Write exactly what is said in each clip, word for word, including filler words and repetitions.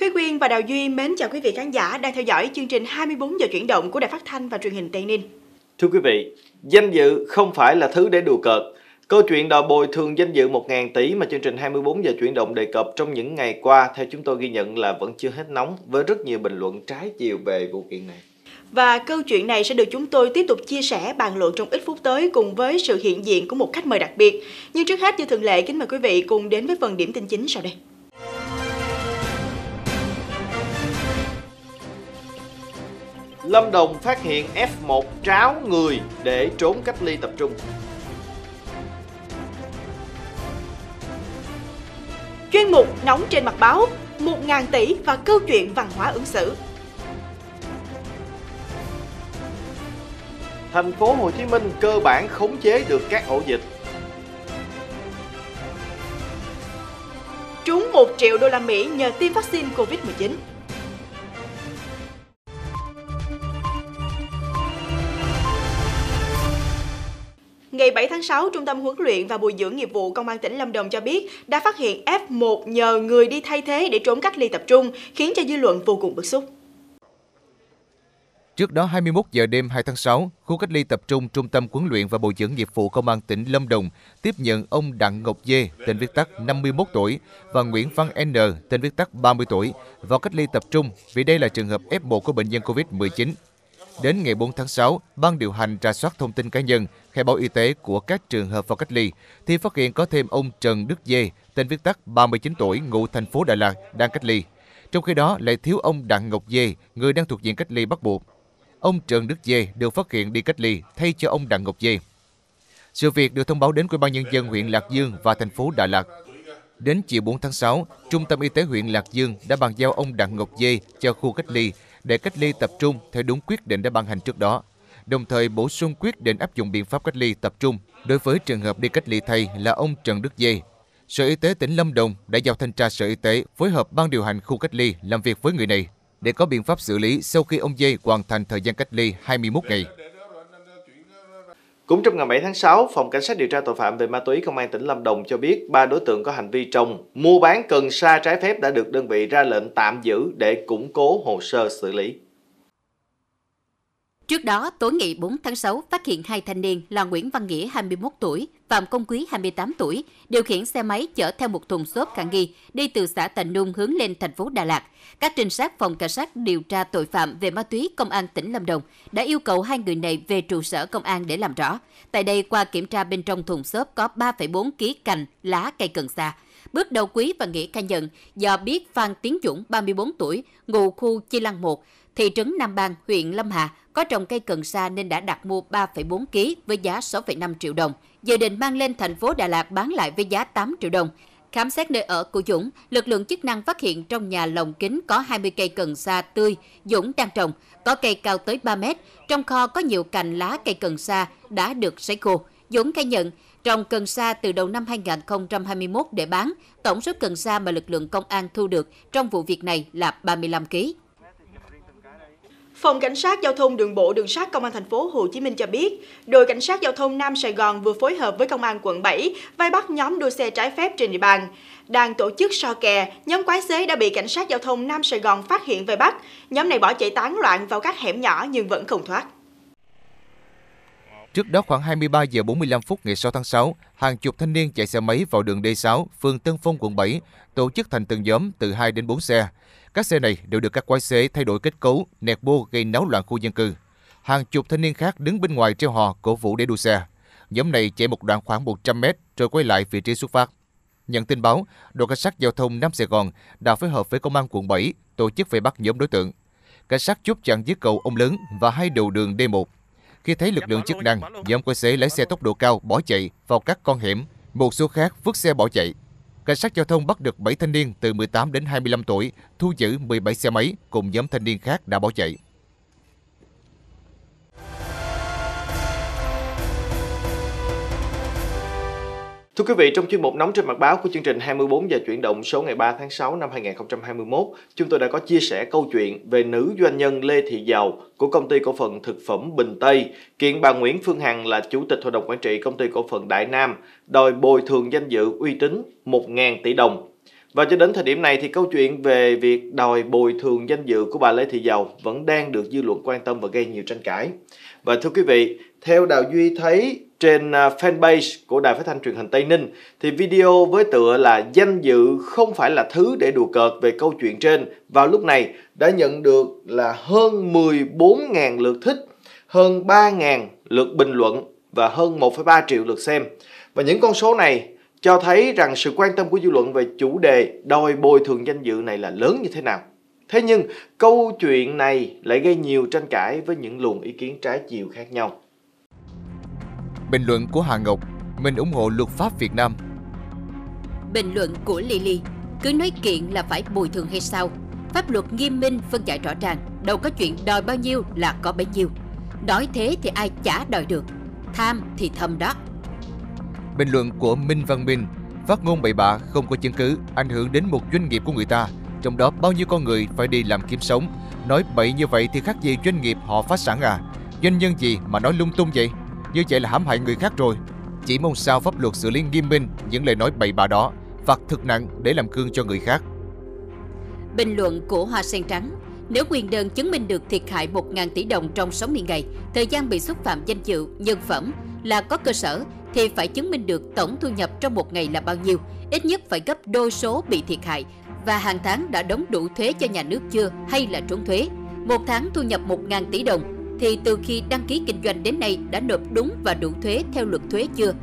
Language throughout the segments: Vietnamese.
Thúy Quyên và Đào Duy mến chào quý vị khán giả đang theo dõi chương trình hai mươi bốn giờ chuyển động của Đài Phát Thanh và Truyền hình Tây Ninh. Thưa quý vị, danh dự không phải là thứ để đùa cợt. Câu chuyện đòi bồi thường danh dự một nghìn tỷ mà chương trình hai mươi bốn giờ chuyển động đề cập trong những ngày qua theo chúng tôi ghi nhận là vẫn chưa hết nóng với rất nhiều bình luận trái chiều về vụ kiện này. Và câu chuyện này sẽ được chúng tôi tiếp tục chia sẻ, bàn luận trong ít phút tới cùng với sự hiện diện của một khách mời đặc biệt. Nhưng trước hết, như thường lệ, kính mời quý vị cùng đến với phần điểm tin chính sau đây. Lâm Đồng phát hiện F một tráo người để trốn cách ly tập trung. Chuyên mục nóng trên mặt báo, một nghìn tỷ và câu chuyện văn hóa ứng xử. Thành phố Hồ Chí Minh cơ bản khống chế được các ổ dịch. Trúng một triệu đô la Mỹ nhờ tiêm vaccine Covid mười chín. Ngày bảy tháng sáu, Trung tâm huấn luyện và bồi dưỡng nghiệp vụ Công an tỉnh Lâm Đồng cho biết đã phát hiện F một nhờ người đi thay thế để trốn cách ly tập trung, khiến cho dư luận vô cùng bức xúc. Trước đó, hai mươi mốt giờ đêm hai tháng sáu, khu cách ly tập trung Trung tâm huấn luyện và bồi dưỡng nghiệp vụ Công an tỉnh Lâm Đồng tiếp nhận ông Đặng Ngọc Dê, tên viết tắt năm mươi mốt tuổi, và Nguyễn Văn N, tên viết tắt ba mươi tuổi, vào cách ly tập trung vì đây là trường hợp F một của bệnh nhân Covid mười chín. Đến ngày bốn tháng sáu, Ban điều hành rà soát thông tin cá nhân, khai báo y tế của các trường hợp vào cách ly, thì phát hiện có thêm ông Trần Đức Dê, tên viết tắt ba mươi chín tuổi, ngụ thành phố Đà Lạt, đang cách ly. Trong khi đó lại thiếu ông Đặng Ngọc Dê, người đang thuộc diện cách ly bắt buộc. Ông Trần Đức Dê được phát hiện đi cách ly thay cho ông Đặng Ngọc Dê. Sự việc được thông báo đến Ủy ban Nhân dân huyện Lạc Dương và thành phố Đà Lạt. Đến chiều bốn tháng sáu, Trung tâm Y tế huyện Lạc Dương đã bàn giao ông Đặng Ngọc Dê cho khu cách ly để cách ly tập trung theo đúng quyết định đã ban hành trước đó, đồng thời bổ sung quyết định áp dụng biện pháp cách ly tập trung đối với trường hợp đi cách ly thay là ông Trần Đức Dê. Sở Y tế tỉnh Lâm Đồng đã giao thanh tra Sở Y tế phối hợp Ban điều hành khu cách ly làm việc với người này để có biện pháp xử lý sau khi ông Dê hoàn thành thời gian cách ly hai mươi mốt ngày. Cũng trong ngày bảy tháng sáu, Phòng Cảnh sát điều tra tội phạm về ma túy Công an tỉnh Lâm Đồng cho biết ba đối tượng có hành vi trồng, mua bán cần sa trái phép đã được đơn vị ra lệnh tạm giữ để củng cố hồ sơ xử lý. Trước đó, tối ngày bốn tháng sáu, phát hiện hai thanh niên là Nguyễn Văn Nghĩa hai mươi mốt tuổi, Phạm Công Quý hai mươi tám tuổi, điều khiển xe máy chở theo một thùng xốp khả nghi đi từ xã Tà Nung hướng lên thành phố Đà Lạt. Các trinh sát Phòng Cảnh sát điều tra tội phạm về ma túy Công an tỉnh Lâm Đồng đã yêu cầu hai người này về trụ sở công an để làm rõ. Tại đây, qua kiểm tra bên trong thùng xốp có ba phẩy bốn ki lô gam cành, lá cây cần sa. Bước đầu Quý và Nghĩa khai nhận do biết Phan Tiến Dũng ba mươi bốn tuổi, ngụ khu Chi Lăng một, thị trấn Nam Ban, huyện Lâm Hà có trồng cây cần sa nên đã đặt mua ba phẩy bốn ki lô gam với giá sáu phẩy năm triệu đồng, dự định mang lên thành phố Đà Lạt bán lại với giá tám triệu đồng. Khám xét nơi ở của Dũng, lực lượng chức năng phát hiện trong nhà lồng kính có hai mươi cây cần sa tươi Dũng đang trồng, có cây cao tới ba mét, trong kho có nhiều cành lá cây cần sa đã được sấy khô. Dũng khai nhận trồng cần sa từ đầu năm hai nghìn không trăm hai mươi mốt để bán, tổng số cần sa mà lực lượng công an thu được trong vụ việc này là ba mươi lăm ki lô gam. Phòng Cảnh sát Giao thông Đường bộ Đường sắt Công an thành phố Hồ Chí Minh cho biết, đội Cảnh sát Giao thông Nam Sài Gòn vừa phối hợp với Công an quận bảy vây bắt nhóm đua xe trái phép trên địa bàn. Đang tổ chức so kè, nhóm quái xế đã bị Cảnh sát Giao thông Nam Sài Gòn phát hiện vây bắt. Nhóm này bỏ chạy tán loạn vào các hẻm nhỏ nhưng vẫn không thoát. Trước đó khoảng hai mươi ba giờ bốn mươi lăm phút ngày sáu tháng sáu, hàng chục thanh niên chạy xe máy vào đường D sáu, phường Tân Phong, quận bảy, tổ chức thành từng nhóm từ hai đến bốn xe. Các xe này đều được các quái xế thay đổi kết cấu, nẹt bô gây náo loạn khu dân cư. Hàng chục thanh niên khác đứng bên ngoài treo hò, cổ vũ để đua xe. Nhóm này chạy một đoạn khoảng một trăm mét rồi quay lại vị trí xuất phát. Nhận tin báo, đội Cảnh sát Giao thông Nam Sài Gòn đã phối hợp với Công an quận bảy tổ chức vây bắt nhóm đối tượng. Cảnh sát chốt chặn dưới cầu Ông Lớn và hai đầu đường D một. Khi thấy lực lượng chức năng, nhóm quái xế lái xe tốc độ cao bỏ chạy vào các con hẻm, một số khác vứt xe bỏ chạy. Cảnh sát giao thông bắt được bảy thanh niên từ mười tám đến hai mươi lăm tuổi, thu giữ mười bảy xe máy cùng nhóm thanh niên khác đã bỏ chạy. Thưa quý vị, trong chuyên mục nóng trên mặt báo của chương trình hai mươi bốn giờ chuyển động số ngày ba tháng sáu năm hai nghìn không trăm hai mươi mốt, chúng tôi đã có chia sẻ câu chuyện về nữ doanh nhân Lê Thị Giàu của Công ty cổ phần thực phẩm Bình Tây kiện bà Nguyễn Phương Hằng là Chủ tịch Hội đồng Quản trị Công ty cổ phần Đại Nam đòi bồi thường danh dự uy tín một nghìn tỷ đồng. Và cho đến thời điểm này thì câu chuyện về việc đòi bồi thường danh dự của bà Lê Thị Giàu vẫn đang được dư luận quan tâm và gây nhiều tranh cãi. Và thưa quý vị, theo Đào Duy thấy trên fanpage của Đài Phát Thanh Truyền Hình Tây Ninh thì video với tựa là "Danh dự không phải là thứ để đùa cợt" về câu chuyện trên vào lúc này đã nhận được là hơn mười bốn nghìn lượt thích, hơn ba nghìn lượt bình luận và hơn một phẩy ba triệu lượt xem. Và những con số này cho thấy rằng sự quan tâm của dư luận về chủ đề đòi bồi thường danh dự này là lớn như thế nào. Thế nhưng câu chuyện này lại gây nhiều tranh cãi với những luồng ý kiến trái chiều khác nhau. Bình luận của Hà Ngọc: "Mình ủng hộ luật pháp Việt Nam". Bình luận của Lily: "Cứ nói kiện là phải bồi thường hay sao? Pháp luật nghiêm minh, phân giải rõ ràng, đâu có chuyện đòi bao nhiêu là có bấy nhiêu. Nói thế thì ai chả đòi được, tham thì thầm đó". Bình luận của Minh Văn Minh: "Phát ngôn bậy bạ, không có chứng cứ, ảnh hưởng đến một doanh nghiệp của người ta, trong đó bao nhiêu con người phải đi làm kiếm sống. Nói bậy như vậy thì khác gì doanh nghiệp họ phá sản à? Doanh nhân gì mà nói lung tung vậy? Như vậy là hãm hại người khác rồi. Chỉ mong sao pháp luật xử lý nghiêm minh những lời nói bậy bạ đó, phạt thật nặng để làm gương cho người khác". Bình luận của Hoa Sen Trắng: "Nếu quyền đơn chứng minh được thiệt hại một nghìn tỷ đồng trong sáu mươi ngày, thời gian bị xúc phạm danh dự, nhân phẩm là có cơ sở, thì phải chứng minh được tổng thu nhập trong một ngày là bao nhiêu, ít nhất phải gấp đôi số bị thiệt hại, và hàng tháng đã đóng đủ thuế cho nhà nước chưa hay là trốn thuế. Một tháng thu nhập một nghìn tỷ đồng thì từ khi đăng ký kinh doanh đến nay đã nộp đúng và đủ thuế theo luật thuế chưa?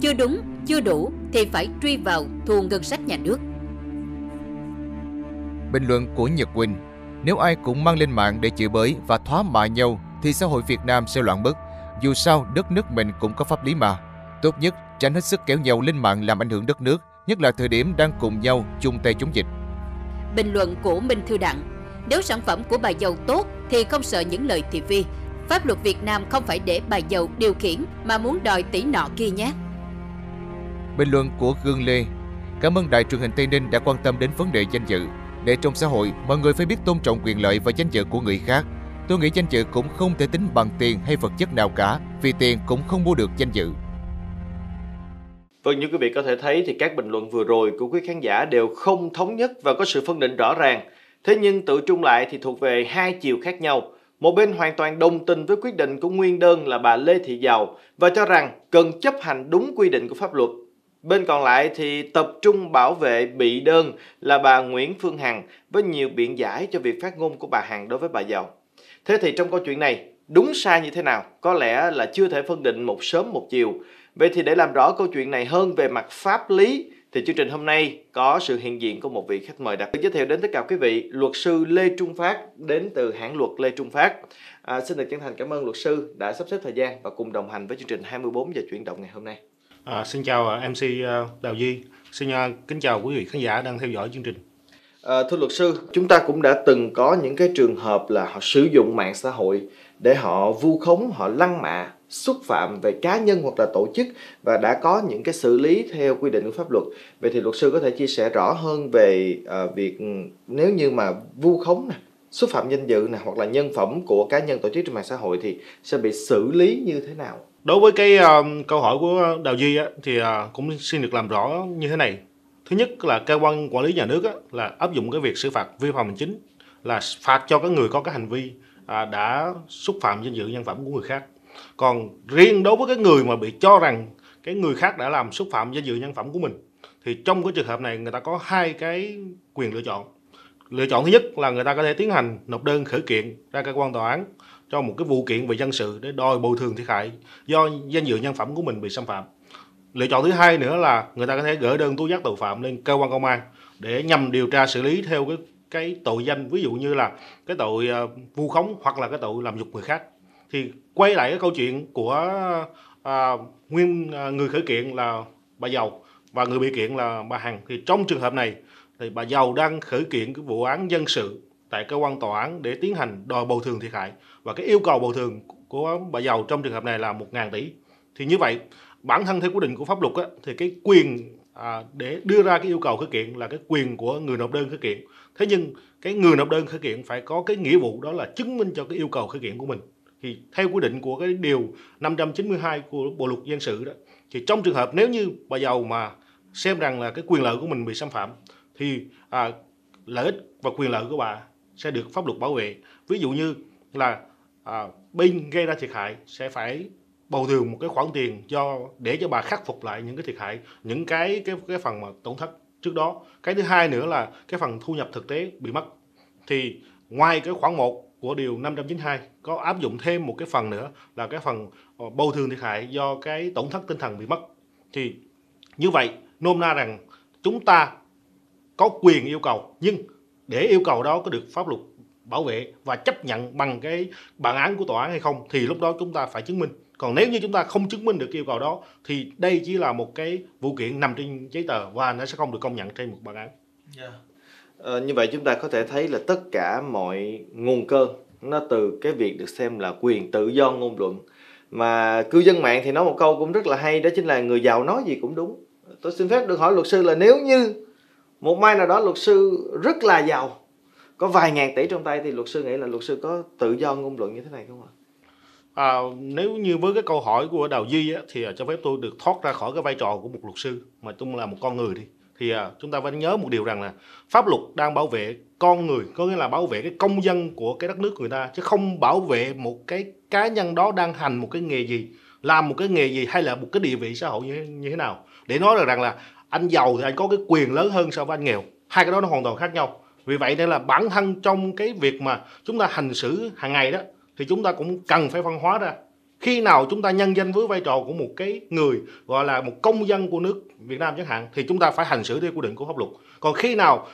Chưa đúng, chưa đủ thì phải truy vào thu ngân sách nhà nước". Bình luận của Nhật Quỳnh: "Nếu ai cũng mang lên mạng để chửi bới và thoá mạ nhau thì xã hội Việt Nam sẽ loạn bớt. Dù sao đất nước mình cũng có pháp lý mà. Tốt nhất tránh hết sức kéo nhau lên mạng làm ảnh hưởng đất nước, nhất là thời điểm đang cùng nhau chung tay chống dịch". Bình luận của Minh Thư Đặng: "Nếu sản phẩm của bà Giàu tốt thì không sợ những lời thị phi. Pháp luật Việt Nam không phải để bà Giàu điều khiển mà muốn đòi tỷ nọ kia nhé". Bình luận của Gương Lê: "Cảm ơn Đài Truyền hình Tây Ninh đã quan tâm đến vấn đề danh dự. Để trong xã hội, mọi người phải biết tôn trọng quyền lợi và danh dự của người khác. Tôi nghĩ danh dự cũng không thể tính bằng tiền hay vật chất nào cả, vì tiền cũng không mua được danh dự". Vâng, như quý vị có thể thấy thì các bình luận vừa rồi của quý khán giả đều không thống nhất và có sự phân định rõ ràng. Thế nhưng tự chung lại thì thuộc về hai chiều khác nhau. Một bên hoàn toàn đồng tình với quyết định của nguyên đơn là bà Lê Thị Giàu và cho rằng cần chấp hành đúng quy định của pháp luật. Bên còn lại thì tập trung bảo vệ bị đơn là bà Nguyễn Phương Hằng với nhiều biện giải cho việc phát ngôn của bà Hằng đối với bà Giàu. Thế thì trong câu chuyện này, đúng sai như thế nào có lẽ là chưa thể phân định một sớm một chiều. Vậy thì để làm rõ câu chuyện này hơn về mặt pháp lý thì chương trình hôm nay có sự hiện diện của một vị khách mời đặc biệt giới thiệu đến tất cả quý vị, luật sư Lê Trung Phát đến từ hãng luật Lê Trung Phát. À, xin được chân thành cảm ơn luật sư đã sắp xếp thời gian và cùng đồng hành với chương trình hai mươi bốn giờ chuyển động ngày hôm nay. À, xin chào em xê Đào Duy, xin kính chào quý vị khán giả đang theo dõi chương trình. À, thưa luật sư, chúng ta cũng đã từng có những cái trường hợp là họ sử dụng mạng xã hội để họ vu khống, họ lăng mạ, xúc phạm về cá nhân hoặc là tổ chức và đã có những cái xử lý theo quy định của pháp luật. Vậy thì luật sư có thể chia sẻ rõ hơn về à, việc nếu như mà vu khống này, xúc phạm danh dự này, hoặc là nhân phẩm của cá nhân tổ chức trên mạng xã hội thì sẽ bị xử lý như thế nào? Đối với cái uh, câu hỏi của Đào Duy á, thì uh, cũng xin được làm rõ như thế này. Thứ nhất là cơ quan quản lý nhà nước á, là áp dụng cái việc xử phạt vi phạm hành chính là phạt cho các người có cái hành vi à, đã xúc phạm danh dự nhân phẩm của người khác. Còn riêng đối với cái người mà bị cho rằng cái người khác đã làm xúc phạm danh dự nhân phẩm của mình thì trong cái trường hợp này người ta có hai cái quyền lựa chọn. Lựa chọn thứ nhất là người ta có thể tiến hành nộp đơn khởi kiện ra cơ quan tòa án cho một cái vụ kiện về dân sự để đòi bồi thường thiệt hại do danh dự nhân phẩm của mình bị xâm phạm. Lựa chọn thứ hai nữa là người ta có thể gửi đơn tố giác tội phạm lên cơ quan công an để nhằm điều tra xử lý theo cái cái tội danh, ví dụ như là cái tội uh, vu khống hoặc là cái tội làm nhục người khác. Thì quay lại cái câu chuyện của uh, nguyên uh, người khởi kiện là bà Giàu và người bị kiện là bà Hằng, thì trong trường hợp này thì bà Giàu đang khởi kiện cái vụ án dân sự tại cơ quan tòa án để tiến hành đòi bồi thường thiệt hại, và cái yêu cầu bồi thường của bà Giàu trong trường hợp này là một nghìn tỷ. Thì như vậy bản thân theo quy định của pháp luật á, thì cái quyền à, để đưa ra cái yêu cầu khởi kiện là cái quyền của người nộp đơn khởi kiện. Thế nhưng cái người nộp đơn khởi kiện phải có cái nghĩa vụ đó là chứng minh cho cái yêu cầu khởi kiện của mình. Thì theo quy định của cái điều năm trăm chín mươi hai của Bộ luật dân sự đó, thì trong trường hợp nếu như bà Giàu mà xem rằng là cái quyền lợi của mình bị xâm phạm thì à, lợi ích và quyền lợi của bà sẽ được pháp luật bảo vệ. Ví dụ như là à, bên gây ra thiệt hại sẽ phải bồi thường một cái khoản tiền do để cho bà khắc phục lại những cái thiệt hại, những cái cái cái phần mà tổn thất trước đó. Cái thứ hai nữa là cái phần thu nhập thực tế bị mất. Thì ngoài cái khoản một của điều năm trăm chín mươi hai có áp dụng thêm một cái phần nữa là cái phần bồi thường thiệt hại do cái tổn thất tinh thần bị mất. Thì như vậy nôm na rằng chúng ta có quyền yêu cầu, nhưng để yêu cầu đó có được pháp luật bảo vệ và chấp nhận bằng cái bản án của tòa án hay không thì lúc đó chúng ta phải chứng minh. Còn nếu như chúng ta không chứng minh được yêu cầu đó thì đây chỉ là một cái vụ kiện nằm trên giấy tờ và nó sẽ không được công nhận trên một bản án. Yeah. Ờ, như vậy chúng ta có thể thấy là tất cả mọi nguồn cơn nó từ cái việc được xem là quyền tự do ngôn luận. Mà cư dân mạng thì nói một câu cũng rất là hay, đó chính là người giàu nói gì cũng đúng. Tôi xin phép được hỏi luật sư là nếu như một mai nào đó luật sư rất là giàu, có vài ngàn tỷ trong tay, thì luật sư nghĩ là luật sư có tự do ngôn luận như thế này không ạ? À, nếu như với cái câu hỏi của Đào Duy á, thì cho phép tôi được thoát ra khỏi cái vai trò của một luật sư mà chúng là một con người đi. Thì à, chúng ta phải nhớ một điều rằng là pháp luật đang bảo vệ con người, có nghĩa là bảo vệ cái công dân của cái đất nước người ta, chứ không bảo vệ một cái cá nhân đó đang hành một cái nghề gì, làm một cái nghề gì hay là một cái địa vị xã hội như, như thế nào. Để nói rằng là anh giàu thì anh có cái quyền lớn hơn so với anh nghèo. Hai cái đó nó hoàn toàn khác nhau. Vì vậy nên là bản thân trong cái việc mà chúng ta hành xử hàng ngày đó thì chúng ta cũng cần phải phân hóa ra. Khi nào chúng ta nhân danh với vai trò của một cái người gọi là một công dân của nước Việt Nam chẳng hạn thì chúng ta phải hành xử theo quy định của pháp luật. Còn khi nào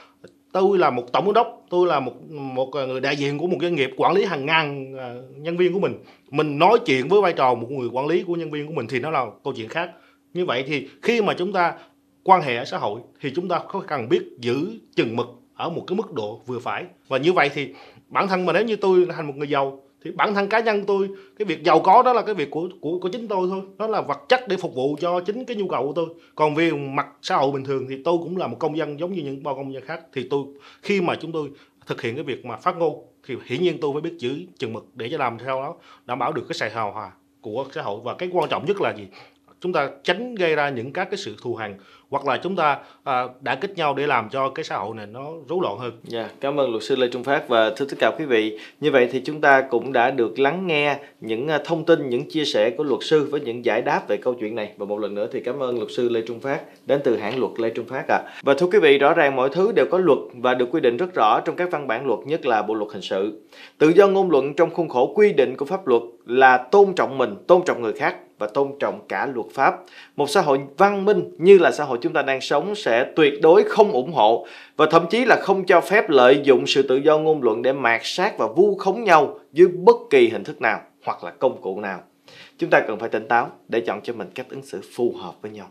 tôi là một tổng giám đốc, tôi là một một người đại diện của một doanh nghiệp quản lý hàng ngàn nhân viên của mình, mình nói chuyện với vai trò một người quản lý của nhân viên của mình thì nó là câu chuyện khác. Như vậy thì khi mà chúng ta quan hệ ở xã hội thì chúng ta cần biết giữ chừng mực ở một cái mức độ vừa phải. Và như vậy thì bản thân mà nếu như tôi thành một người giàu thì bản thân cá nhân tôi, cái việc giàu có đó là cái việc của của của chính tôi thôi, đó là vật chất để phục vụ cho chính cái nhu cầu của tôi. Còn về mặt xã hội bình thường thì tôi cũng là một công dân giống như những bao công dân khác, thì tôi khi mà chúng tôi thực hiện cái việc mà phát ngôn thì hiển nhiên tôi phải biết giữ chừng mực để cho làm theo đó đảm bảo được cái sự hài hòa của xã hội. Và cái quan trọng nhất là gì? Chúng ta tránh gây ra những các cái sự thù hằn hoặc là chúng ta à, đã kích nhau để làm cho cái xã hội này nó rối loạn hơn. Yeah, cảm ơn luật sư Lê Trung Phát và thưa tất cả quý vị. Như vậy thì chúng ta cũng đã được lắng nghe những thông tin, những chia sẻ của luật sư với những giải đáp về câu chuyện này. Và một lần nữa thì cảm ơn luật sư Lê Trung Phát đến từ hãng luật Lê Trung Phát ạ. À. Và thưa quý vị, rõ ràng mọi thứ đều có luật và được quy định rất rõ trong các văn bản luật, nhất là Bộ luật hình sự. Tự do ngôn luận trong khuôn khổ quy định của pháp luật là tôn trọng mình, tôn trọng người khác và tôn trọng cả luật pháp. Một xã hội văn minh như là xã hội chúng ta đang sống sẽ tuyệt đối không ủng hộ và thậm chí là không cho phép lợi dụng sự tự do ngôn luận để mạt sát và vu khống nhau dưới bất kỳ hình thức nào hoặc là công cụ nào. Chúng ta cần phải tỉnh táo để chọn cho mình cách ứng xử phù hợp với nhau.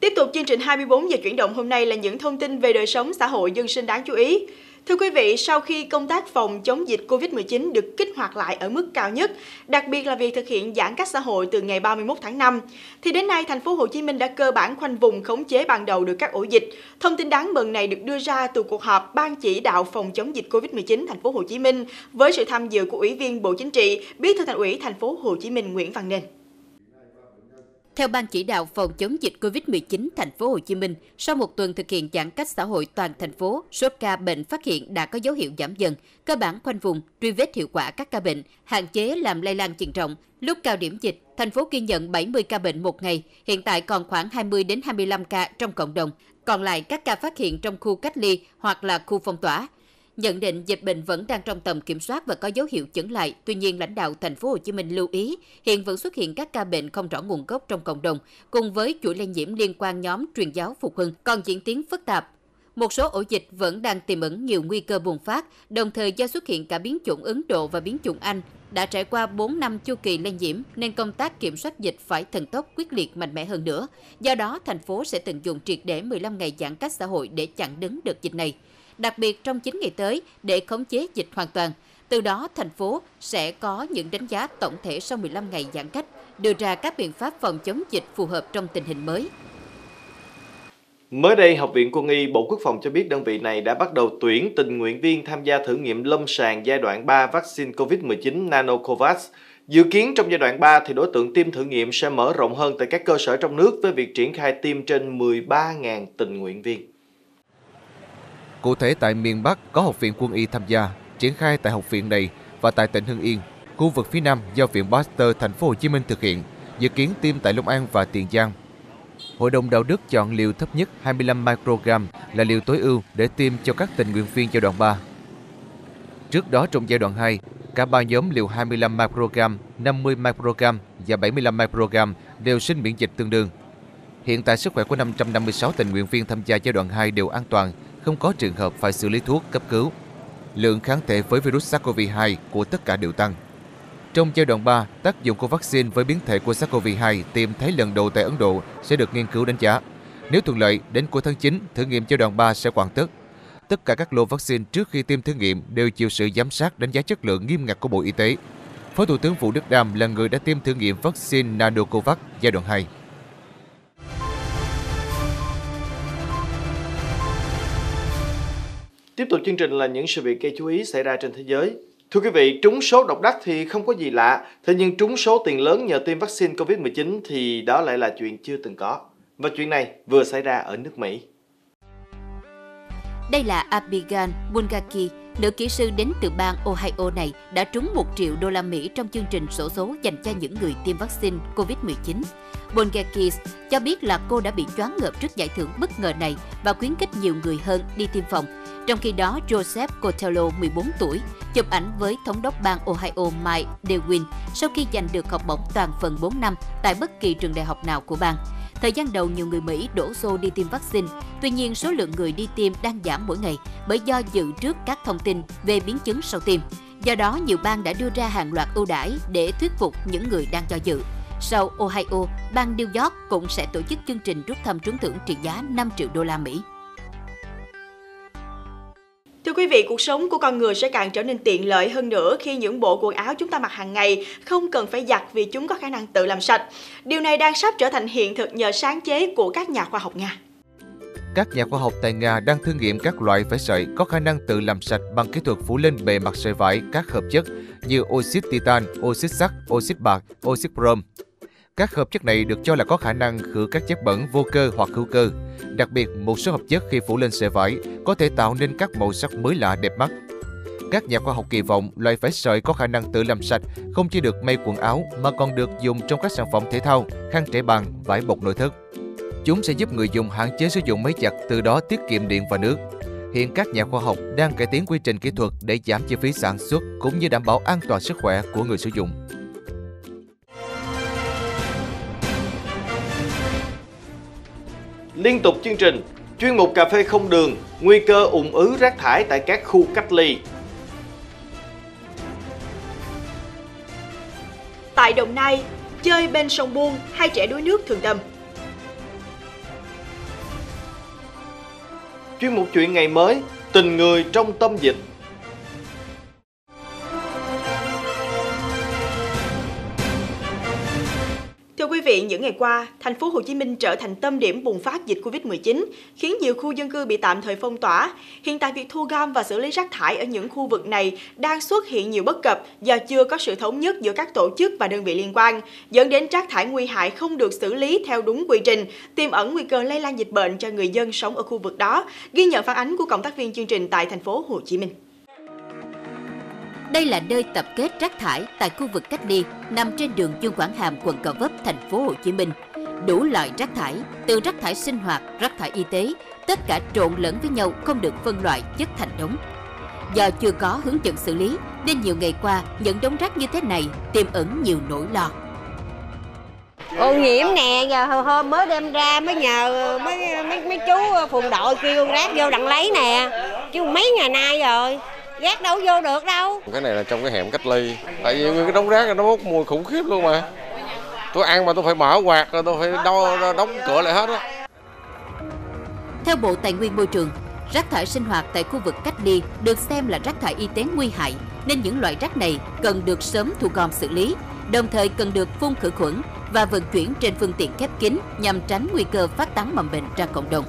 Tiếp tục chương trình hai mươi bốn giờ chuyển động hôm nay là những thông tin về đời sống xã hội dân sinh đáng chú ý. Thưa quý vị, sau khi công tác phòng chống dịch Covid mười chín được kích hoạt lại ở mức cao nhất, đặc biệt là việc thực hiện giãn cách xã hội từ ngày ba mươi mốt tháng năm, thì đến nay thành phố Hồ Chí Minh đã cơ bản khoanh vùng khống chế ban đầu được các ổ dịch. Thông tin đáng mừng này được đưa ra từ cuộc họp Ban chỉ đạo phòng chống dịch Covid mười chín thành phố Hồ Chí Minh với sự tham dự của Ủy viên Bộ Chính trị, Bí thư Thành ủy thành phố Hồ Chí Minh Nguyễn Văn Nên. Theo Ban chỉ đạo phòng chống dịch Covid mười chín thành phố Hồ Chí Minh, sau một tuần thực hiện giãn cách xã hội toàn thành phố, số ca bệnh phát hiện đã có dấu hiệu giảm dần, cơ bản khoanh vùng, truy vết hiệu quả các ca bệnh, hạn chế làm lây lan diện rộng. Lúc cao điểm dịch, thành phố ghi nhận bảy mươi ca bệnh một ngày, hiện tại còn khoảng hai mươi đến hai mươi lăm ca trong cộng đồng. Còn lại các ca phát hiện trong khu cách ly hoặc là khu phong tỏa. Nhận định dịch bệnh vẫn đang trong tầm kiểm soát và có dấu hiệu chững lại, tuy nhiên lãnh đạo thành phố Hồ Chí Minh lưu ý hiện vẫn xuất hiện các ca bệnh không rõ nguồn gốc trong cộng đồng cùng với chuỗi lây nhiễm liên quan nhóm truyền giáo Phục Hưng còn diễn tiến phức tạp. Một số ổ dịch vẫn đang tiềm ẩn nhiều nguy cơ bùng phát, đồng thời do xuất hiện cả biến chủng Ấn Độ và biến chủng Anh đã trải qua bốn năm chu kỳ lây nhiễm nên công tác kiểm soát dịch phải thần tốc, quyết liệt, mạnh mẽ hơn nữa. Do đó, thành phố sẽ tận dụng triệt để mười lăm ngày giãn cách xã hội để chặn đứng đợt dịch này. Đặc biệt trong chín ngày tới để khống chế dịch hoàn toàn. Từ đó, thành phố sẽ có những đánh giá tổng thể sau mười lăm ngày giãn cách, đưa ra các biện pháp phòng chống dịch phù hợp trong tình hình mới. Mới đây, Học viện Quân y Bộ Quốc phòng cho biết đơn vị này đã bắt đầu tuyển tình nguyện viên tham gia thử nghiệm lâm sàng giai đoạn ba vaccine Covid mười chín NanoCovax. Dự kiến trong giai đoạn ba thì đối tượng tiêm thử nghiệm sẽ mở rộng hơn tại các cơ sở trong nước với việc triển khai tiêm trên mười ba nghìn tình nguyện viên. Cụ thể tại miền Bắc có Học viện Quân y tham gia, triển khai tại học viện này và tại tỉnh Hưng Yên. Khu vực phía Nam do Viện Pasteur Thành phố Hồ Chí Minh thực hiện, dự kiến tiêm tại Long An và Tiền Giang. Hội đồng đạo đức chọn liều thấp nhất hai mươi lăm microgram là liều tối ưu để tiêm cho các tình nguyện viên giai đoạn ba. Trước đó trong giai đoạn hai, cả ba nhóm liều hai mươi lăm microgram, năm mươi microgram và bảy mươi lăm microgram đều sinh miễn dịch tương đương. Hiện tại sức khỏe của năm trăm năm mươi sáu tình nguyện viên tham gia giai đoạn hai đều an toàn, không có trường hợp phải xử lý thuốc cấp cứu. Lượng kháng thể với virus SARS-CoV-hai của tất cả đều tăng. Trong giai đoạn ba, tác dụng của vaccine với biến thể của SARS-CoV-hai tìm thấy lần đầu tại Ấn Độ sẽ được nghiên cứu đánh giá. Nếu thuận lợi, đến cuối tháng chín, thử nghiệm giai đoạn ba sẽ hoàn tất. Tất cả các lô vaccine trước khi tiêm thử nghiệm đều chịu sự giám sát đánh giá chất lượng nghiêm ngặt của Bộ Y tế. Phó Thủ tướng Vũ Đức Đam là người đã tiêm thử nghiệm vaccine NanoCovax giai đoạn hai. Tiếp tục chương trình là những sự việc gây chú ý xảy ra trên thế giới. Thưa quý vị, trúng số độc đắc thì không có gì lạ, thế nhưng trúng số tiền lớn nhờ tiêm vaccine Covid mười chín thì đó lại là chuyện chưa từng có. Và chuyện này vừa xảy ra ở nước Mỹ. Đây là Abigail Bungaki, nữ kỹ sư đến từ bang Ohio này đã trúng một triệu đô la Mỹ trong chương trình xổ số dành cho những người tiêm vaccine Covid mười chín. Bungaki cho biết là cô đã bị choáng ngợp trước giải thưởng bất ngờ này và khuyến khích nhiều người hơn đi tiêm phòng. Trong khi đó, Joseph Cotello, mười bốn tuổi, chụp ảnh với thống đốc bang Ohio Mike DeWine sau khi giành được học bổng toàn phần bốn năm tại bất kỳ trường đại học nào của bang. Thời gian đầu, nhiều người Mỹ đổ xô đi tiêm vaccine, tuy nhiên số lượng người đi tiêm đang giảm mỗi ngày bởi do dự trước các thông tin về biến chứng sau tiêm. Do đó, nhiều bang đã đưa ra hàng loạt ưu đãi để thuyết phục những người đang do dự. Sau Ohio, bang New York cũng sẽ tổ chức chương trình rút thăm trúng thưởng trị giá năm triệu đô la Mỹ. Thưa quý vị, cuộc sống của con người sẽ càng trở nên tiện lợi hơn nữa khi những bộ quần áo chúng ta mặc hàng ngày không cần phải giặt vì chúng có khả năng tự làm sạch. Điều này đang sắp trở thành hiện thực nhờ sáng chế của các nhà khoa học Nga. Các nhà khoa học tại Nga đang thử nghiệm các loại vải sợi có khả năng tự làm sạch bằng kỹ thuật phủ lên bề mặt sợi vải các hợp chất như oxit titan, oxit sắt, oxit bạc, oxit brom. Các hợp chất này được cho là có khả năng khử các chất bẩn vô cơ hoặc hữu cơ. Đặc biệt, một số hợp chất khi phủ lên sợi vải có thể tạo nên các màu sắc mới lạ đẹp mắt. Các nhà khoa học kỳ vọng loại vải sợi có khả năng tự làm sạch không chỉ được may quần áo mà còn được dùng trong các sản phẩm thể thao, khăn trải bàn, vải bọc nội thất. Chúng sẽ giúp người dùng hạn chế sử dụng máy giặt, từ đó tiết kiệm điện và nước. Hiện các nhà khoa học đang cải tiến quy trình kỹ thuật để giảm chi phí sản xuất cũng như đảm bảo an toàn sức khỏe của người sử dụng. Liên tục chương trình, chuyên mục cà phê không đường, nguy cơ ùn ứ rác thải tại các khu cách ly. Tại Đồng Nai, chơi bên sông Buôn, hai trẻ đuối nước thương tâm. Chuyên mục chuyện ngày mới, tình người trong tâm dịch. Thưa quý vị, những ngày qua, thành phố Hồ Chí Minh trở thành tâm điểm bùng phát dịch Covid mười chín, khiến nhiều khu dân cư bị tạm thời phong tỏa. Hiện tại, việc thu gom và xử lý rác thải ở những khu vực này đang xuất hiện nhiều bất cập do chưa có sự thống nhất giữa các tổ chức và đơn vị liên quan, dẫn đến rác thải nguy hại không được xử lý theo đúng quy trình, tiềm ẩn nguy cơ lây lan dịch bệnh cho người dân sống ở khu vực đó. Ghi nhận phản ánh của cộng tác viên chương trình tại thành phố Hồ Chí Minh. Đây là nơi tập kết rác thải tại khu vực cách ly nằm trên đường Dương Quảng Hàm, quận Gò Vấp, thành phố Hồ Chí Minh. Đủ loại rác thải, từ rác thải sinh hoạt, rác thải y tế, tất cả trộn lẫn với nhau không được phân loại chất thành đống. Do chưa có hướng dẫn xử lý nên nhiều ngày qua những đống rác như thế này tiềm ẩn nhiều nỗi lo. Ô nhiễm nè, giờ hôm mới đem ra mới nhờ mấy mấy, mấy chú phường đội kêu rác vô đặng lấy nè, chứ mấy ngày nay rồi. Rác đâu vô được đâu. Cái này là trong cái hẻm cách ly. Tại vì cái đống rác nó bốc mùi khủng khiếp luôn mà. Tôi ăn mà tôi phải mở quạt, tôi phải đo, đóng cửa lại hết á. Theo Bộ Tài nguyên Môi trường, rác thải sinh hoạt tại khu vực cách ly được xem là rác thải y tế nguy hại, nên những loại rác này cần được sớm thu gom xử lý, đồng thời cần được phun khử khuẩn và vận chuyển trên phương tiện khép kín nhằm tránh nguy cơ phát tán mầm bệnh ra cộng đồng.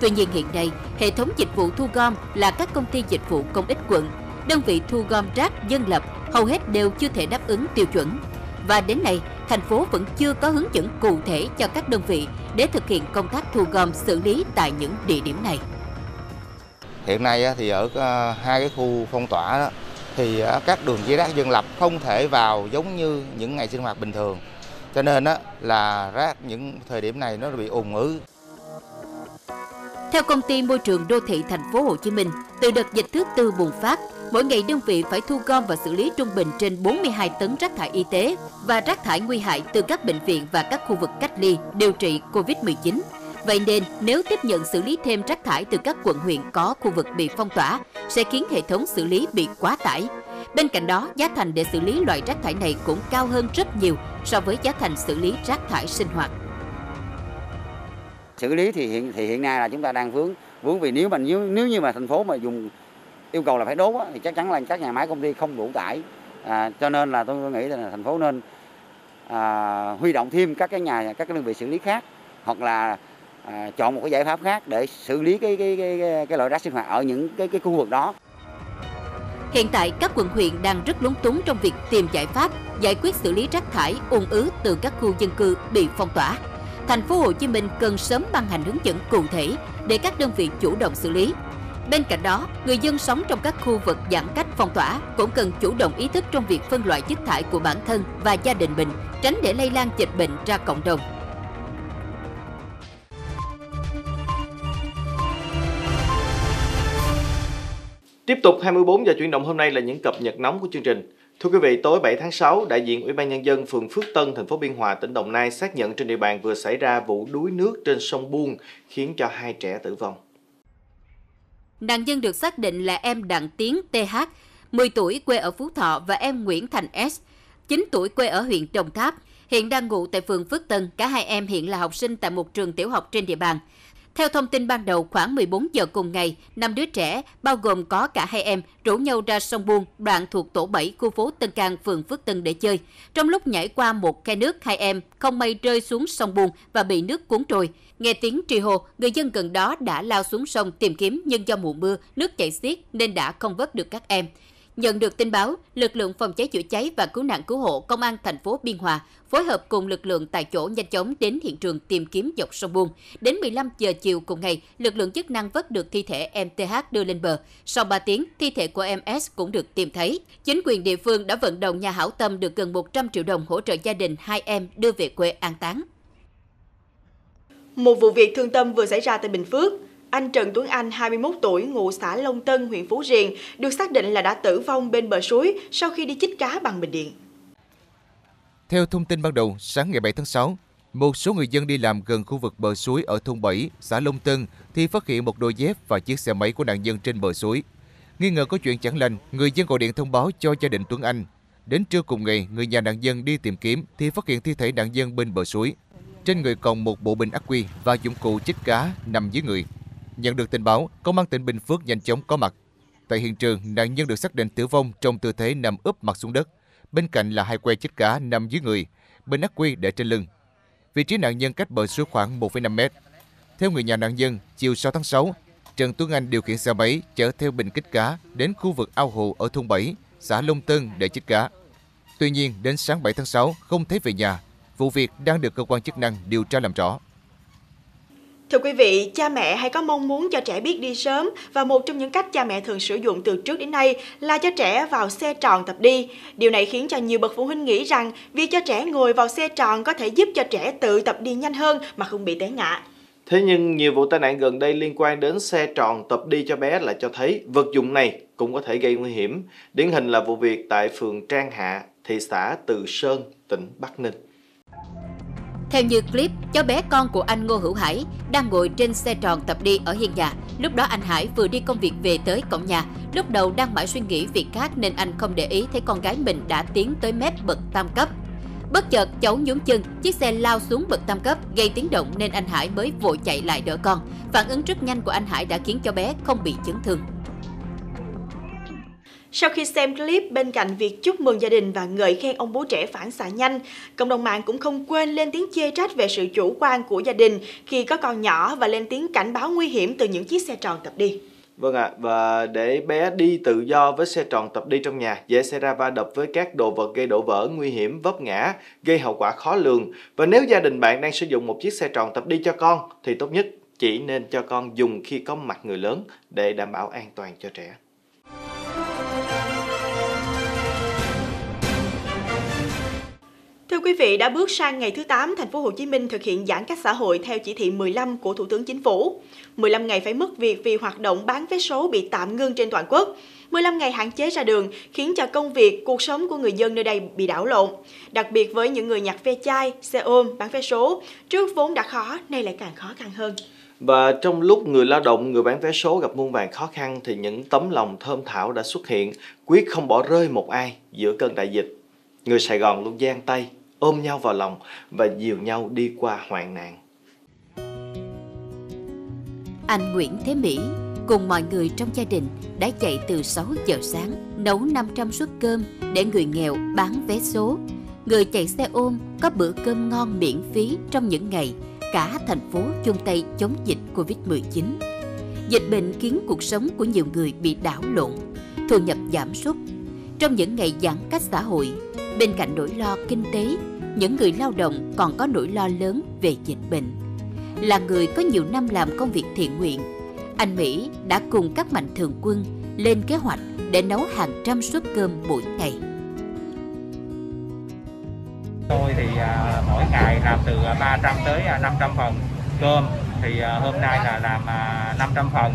Tuy nhiên hiện nay, hệ thống dịch vụ thu gom là các công ty dịch vụ công ích quận, đơn vị thu gom rác dân lập, hầu hết đều chưa thể đáp ứng tiêu chuẩn. Và đến nay, thành phố vẫn chưa có hướng dẫn cụ thể cho các đơn vị để thực hiện công tác thu gom xử lý tại những địa điểm này. Hiện nay thì ở hai cái khu phong tỏa đó, thì các đường dây rác dân lập không thể vào giống như những ngày sinh hoạt bình thường. Cho nên là rác những thời điểm này nó bị ùn ứ. Theo công ty môi trường đô thị thành phố Hồ Chí Minh, từ đợt dịch thứ tư bùng phát, mỗi ngày đơn vị phải thu gom và xử lý trung bình trên bốn mươi hai tấn rác thải y tế và rác thải nguy hại từ các bệnh viện và các khu vực cách ly điều trị Covid mười chín. Vậy nên, nếu tiếp nhận xử lý thêm rác thải từ các quận huyện có khu vực bị phong tỏa, sẽ khiến hệ thống xử lý bị quá tải. Bên cạnh đó, giá thành để xử lý loại rác thải này cũng cao hơn rất nhiều so với giá thành xử lý rác thải sinh hoạt. Xử lý thì hiện thì hiện nay là chúng ta đang vướng vướng vì nếu mà nếu nếu như mà thành phố mà dùng yêu cầu là phải đốt á, thì chắc chắn là các nhà máy công ty không đủ tải, à, cho nên là tôi nghĩ là thành phố nên à, huy động thêm các cái nhà các cái đơn vị xử lý khác, hoặc là à, chọn một cái giải pháp khác để xử lý cái cái cái cái, cái loại rác sinh hoạt ở những cái cái khu vực đó. Hiện tại các quận huyện đang rất lúng túng trong việc tìm giải pháp giải quyết xử lý rác thải ùn ứ từ các khu dân cư bị phong tỏa. Thành phố Hồ Chí Minh cần sớm ban hành hướng dẫn cụ thể để các đơn vị chủ động xử lý. Bên cạnh đó, người dân sống trong các khu vực giãn cách phong tỏa cũng cần chủ động ý thức trong việc phân loại chất thải của bản thân và gia đình mình, tránh để lây lan dịch bệnh ra cộng đồng. Tiếp tục hai mươi bốn giờ chuyển động hôm nay là những cập nhật nóng của chương trình. Thưa quý vị, tối bảy tháng sáu, đại diện Ủy ban Nhân dân phường Phước Tân, thành phố Biên Hòa, tỉnh Đồng Nai xác nhận trên địa bàn vừa xảy ra vụ đuối nước trên sông Buôn khiến cho hai trẻ tử vong. Nạn nhân được xác định là em Đặng Tiến tê hát, mười tuổi, quê ở Phú Thọ và em Nguyễn Thành S, chín tuổi, quê ở huyện Đồng Tháp, hiện đang ngụ tại phường Phước Tân. Cả hai em hiện là học sinh tại một trường tiểu học trên địa bàn. Theo thông tin ban đầu, khoảng mười bốn giờ cùng ngày, năm đứa trẻ, bao gồm có cả hai em, rủ nhau ra sông Buôn, đoạn thuộc tổ bảy, khu phố Tân Cang, phường Phước Tân để chơi. Trong lúc nhảy qua một khe nước, hai em không may rơi xuống sông Buôn và bị nước cuốn trôi. Nghe tiếng tri hô, người dân gần đó đã lao xuống sông tìm kiếm, nhưng do mùa mưa, nước chảy xiết nên đã không vớt được các em. Nhận được tin báo, lực lượng phòng cháy chữa cháy và cứu nạn cứu hộ Công an thành phố Biên Hòa phối hợp cùng lực lượng tại chỗ nhanh chóng đến hiện trường tìm kiếm dọc sông Buôn. Đến mười lăm giờ chiều cùng ngày, lực lượng chức năng vớt được thi thể em tê hát đưa lên bờ. Sau ba tiếng, thi thể của em S cũng được tìm thấy. Chính quyền địa phương đã vận động nhà hảo tâm được gần một trăm triệu đồng hỗ trợ gia đình hai em đưa về quê an táng. Một vụ việc thương tâm vừa xảy ra tại Bình Phước. Anh Trần Tuấn Anh, hai mươi mốt tuổi, ngụ xã Long Tân, huyện Phú Riềng, được xác định là đã tử vong bên bờ suối sau khi đi chích cá bằng bình điện. Theo thông tin ban đầu, sáng ngày bảy tháng sáu, một số người dân đi làm gần khu vực bờ suối ở thôn bảy, xã Long Tân thì phát hiện một đôi dép và chiếc xe máy của nạn nhân trên bờ suối. Nghi ngờ có chuyện chẳng lành, người dân gọi điện thông báo cho gia đình Tuấn Anh. Đến trưa cùng ngày, người nhà nạn nhân đi tìm kiếm thì phát hiện thi thể nạn nhân bên bờ suối. Trên người còn một bộ bình ắc quy và dụng cụ chích cá nằm dưới người. Nhận được tin báo, Công an tỉnh Bình Phước nhanh chóng có mặt. Tại hiện trường, nạn nhân được xác định tử vong trong tư thế nằm úp mặt xuống đất. Bên cạnh là hai que chích cá nằm dưới người, bình ắc quy để trên lưng. Vị trí nạn nhân cách bờ suối khoảng một phẩy năm mét. Theo người nhà nạn nhân, chiều sáu tháng sáu, Trần Tuấn Anh điều khiển xe máy chở theo bình kích cá đến khu vực ao hồ ở thôn bảy, xã Long Tân để chích cá. Tuy nhiên, đến sáng bảy tháng sáu không thấy về nhà. Vụ việc đang được cơ quan chức năng điều tra làm rõ. Thưa quý vị, cha mẹ hay có mong muốn cho trẻ biết đi sớm, và một trong những cách cha mẹ thường sử dụng từ trước đến nay là cho trẻ vào xe tròn tập đi. Điều này khiến cho nhiều bậc phụ huynh nghĩ rằng việc cho trẻ ngồi vào xe tròn có thể giúp cho trẻ tự tập đi nhanh hơn mà không bị té ngã. Thế nhưng nhiều vụ tai nạn gần đây liên quan đến xe tròn tập đi cho bé lại cho thấy vật dụng này cũng có thể gây nguy hiểm. Điển hình là vụ việc tại phường Trang Hạ, thị xã Từ Sơn, tỉnh Bắc Ninh. Theo như clip, cháu bé con của anh Ngô Hữu Hải đang ngồi trên xe tròn tập đi ở hiên nhà. Lúc đó anh Hải vừa đi công việc về tới cổng nhà. Lúc đầu đang mãi suy nghĩ việc khác nên anh không để ý thấy con gái mình đã tiến tới mép bậc tam cấp. Bất chợt cháu nhún chân, chiếc xe lao xuống bậc tam cấp gây tiếng động nên anh Hải mới vội chạy lại đỡ con. Phản ứng rất nhanh của anh Hải đã khiến cháu bé không bị chấn thương. Sau khi xem clip, bên cạnh việc chúc mừng gia đình và ngợi khen ông bố trẻ phản xạ nhanh, cộng đồng mạng cũng không quên lên tiếng chê trách về sự chủ quan của gia đình khi có con nhỏ và lên tiếng cảnh báo nguy hiểm từ những chiếc xe tròn tập đi. Vâng ạ, và để bé đi tự do với xe tròn tập đi trong nhà, dễ xảy ra va đập với các đồ vật gây đổ vỡ, nguy hiểm, vấp ngã, gây hậu quả khó lường. Và nếu gia đình bạn đang sử dụng một chiếc xe tròn tập đi cho con, thì tốt nhất chỉ nên cho con dùng khi có mặt người lớn để đảm bảo an toàn cho trẻ. Thưa quý vị, đã bước sang ngày thứ tám, thành phố Hồ Chí Minh thực hiện giãn cách xã hội theo chỉ thị mười lăm của Thủ tướng Chính phủ. mười lăm ngày phải mất việc vì hoạt động bán vé số bị tạm ngưng trên toàn quốc. mười lăm ngày hạn chế ra đường khiến cho công việc, cuộc sống của người dân nơi đây bị đảo lộn. Đặc biệt với những người nhặt ve chai, xe ôm, bán vé số, trước vốn đã khó, nay lại càng khó khăn hơn. Và trong lúc người lao động, người bán vé số gặp muôn vàn khó khăn thì những tấm lòng thơm thảo đã xuất hiện, quyết không bỏ rơi một ai giữa cơn đại dịch. Người Sài Gòn luôn giang tay, ôm nhau vào lòng và dìu nhau đi qua hoạn nạn. Anh Nguyễn Thế Mỹ cùng mọi người trong gia đình đã chạy từ sáu giờ sáng nấu năm trăm suất cơm để người nghèo bán vé số, người chạy xe ôm có bữa cơm ngon miễn phí trong những ngày cả thành phố chung tay chống dịch Covid mười chín. Dịch bệnh khiến cuộc sống của nhiều người bị đảo lộn, thu nhập giảm sút. Trong những ngày giãn cách xã hội, bên cạnh nỗi lo kinh tế, những người lao động còn có nỗi lo lớn về dịch bệnh. Là người có nhiều năm làm công việc thiện nguyện, anh Mỹ đã cùng các mạnh thường quân lên kế hoạch để nấu hàng trăm suất cơm mỗi ngày. Tôi thì mỗi ngày làm từ ba trăm tới năm trăm phần cơm, thì hôm nay là làm năm trăm phần.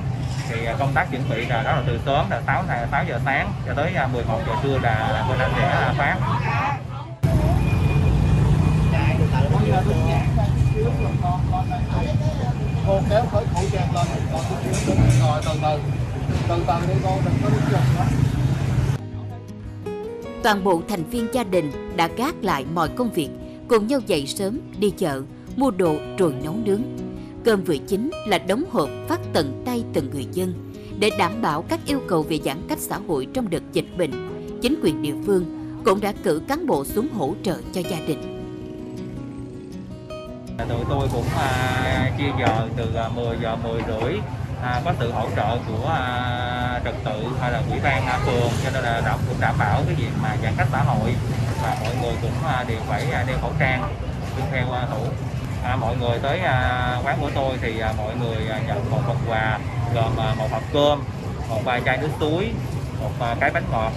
Thì công tác chuẩn bị là đó là từ sớm là sáu giờ sáng cho tới mười một giờ trưa là bên anh sẽ phát. Cô kéo khởi khẩu trang lên, còn tôi đứng ngồi từ từ, từ từ đi cô đừng có đứng giật đó. Toàn bộ thành viên gia đình đã gác lại mọi công việc, cùng nhau dậy sớm đi chợ, mua đồ rồi nấu nướng. Cơm vừa chín là đóng hộp phát tận tay từng người dân. Để đảm bảo các yêu cầu về giãn cách xã hội trong đợt dịch bệnh, chính quyền địa phương cũng đã cử cán bộ xuống hỗ trợ cho gia đình. Tụi tôi cũng à, chia giờ từ mười giờ mười rưỡi, à, có sự hỗ trợ của à, trật tự hay là ủy ban phường, cho nên là cũng đảm bảo cái việc mà giãn cách xã hội và mọi người cũng à, đều phải đeo khẩu trang tuân theo thủ. À, mọi người tới à, quán của tôi thì à, mọi người à, nhận một phần quà gồm à, một hộp cơm, một vài chai nước suối, một à, cái bánh ngọt,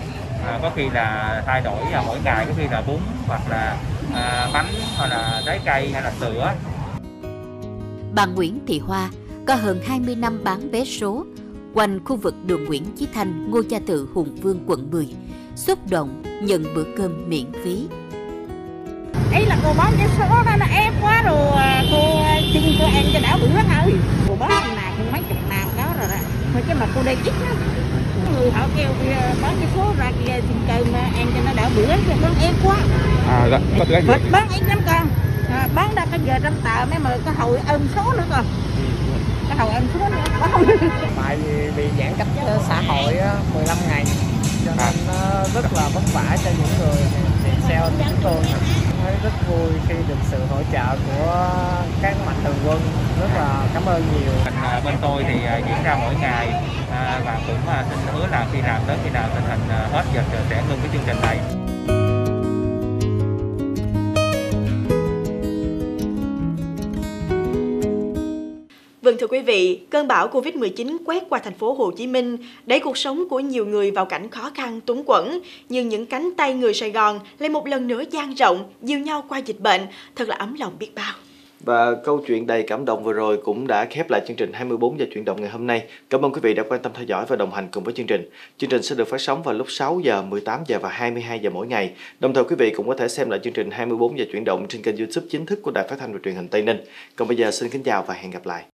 à, có khi là thay đổi à, mỗi ngày, có khi là bún hoặc là à, bánh hoặc là trái cây hay là sữa. Bà Nguyễn Thị Hoa có hơn hai mươi năm bán vé số quanh khu vực đường Nguyễn Chí Thanh, Ngô Gia Tự, Hùng Vương, quận mười, xúc động nhận bữa cơm miễn phí. Ấy là cô bán vé số đó là ép quá rồi, cô xin cô ăn cho đảo bữa thôi. Cô bán hàng nào cũng mấy chục nào đó rồi đó. Thôi chứ mà cô đây ít lắm. Người họ kêu bán vé số ra kia xin cơm ăn cho nó đảo bữa, cô bán ép quá. À dạ, có được cái gì? Bán ít lắm con. À, bán ra cái giờ trăm tờ mấy mà cái hồi ôm số nữa con. Cái hồi ôm số nữa con. Tại vì bị giãn cách xã hội mười lăm ngày cho nên nó rất là vất vả cho những người theo chúng tôi. Thấy rất vui khi được sự hỗ trợ của các mạnh thường quân, rất là cảm ơn nhiều. Bên tôi thì diễn ra mỗi ngày và cũng xin hứa là khi nào tới khi nào tình hình hết dịch sẽ ngưng cái chương trình này. Vâng thưa quý vị, cơn bão Covid mười chín quét qua thành phố Hồ Chí Minh đẩy cuộc sống của nhiều người vào cảnh khó khăn túng quẫn, nhưng những cánh tay người Sài Gòn lại một lần nữa dang rộng, dìu nhau qua dịch bệnh, thật là ấm lòng biết bao. Và câu chuyện đầy cảm động vừa rồi cũng đã khép lại chương trình hai mươi bốn giờ chuyển động ngày hôm nay. Cảm ơn quý vị đã quan tâm theo dõi và đồng hành cùng với chương trình. Chương trình sẽ được phát sóng vào lúc sáu giờ, mười tám giờ và hai mươi hai giờ mỗi ngày. Đồng thời quý vị cũng có thể xem lại chương trình hai mươi bốn giờ chuyển động trên kênh YouTube chính thức của Đài Phát thanh và Truyền hình Tây Ninh. Còn bây giờ xin kính chào và hẹn gặp lại.